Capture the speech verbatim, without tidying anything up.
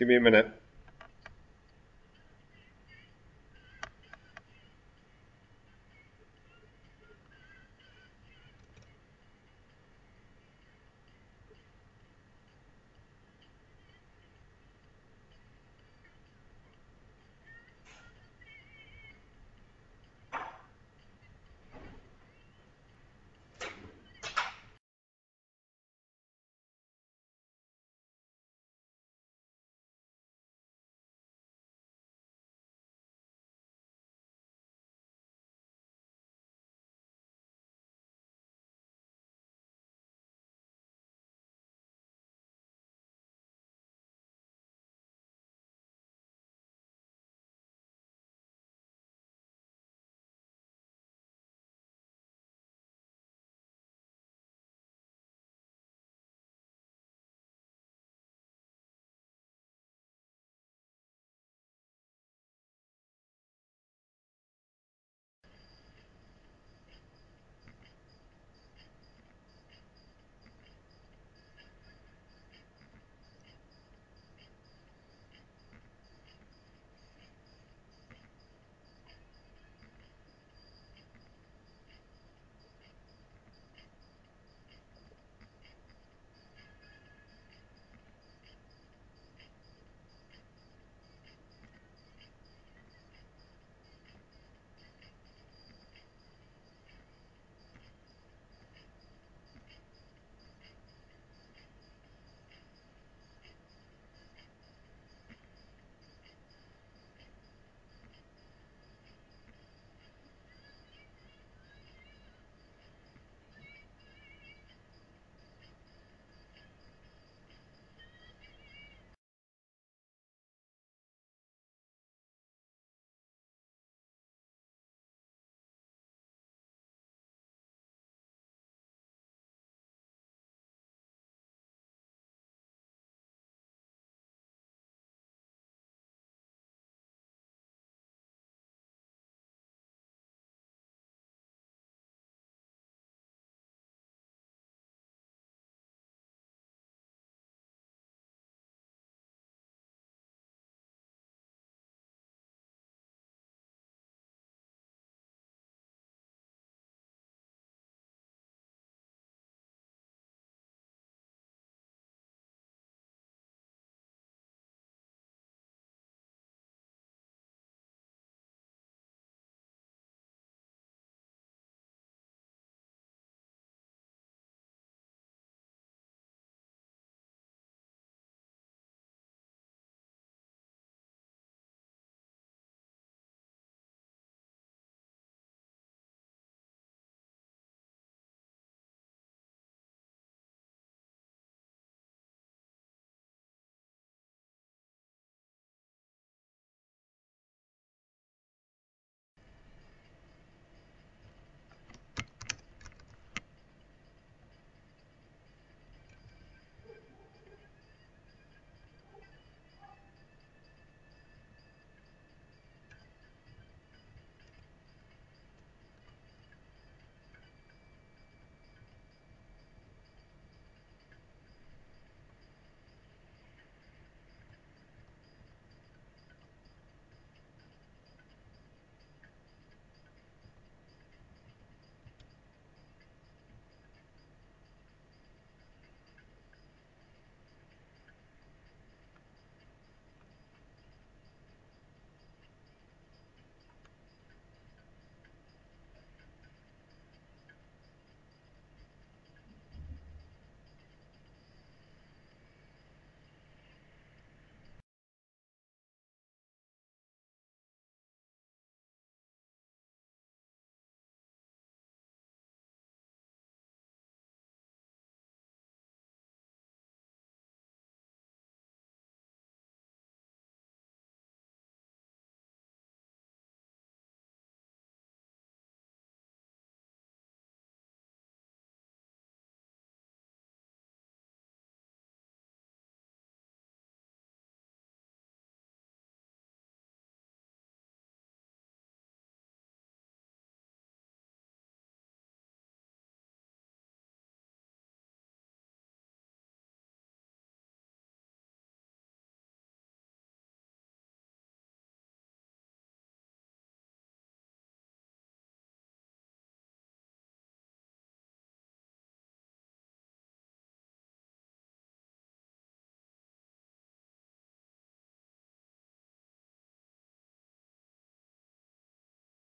Just give me a minute.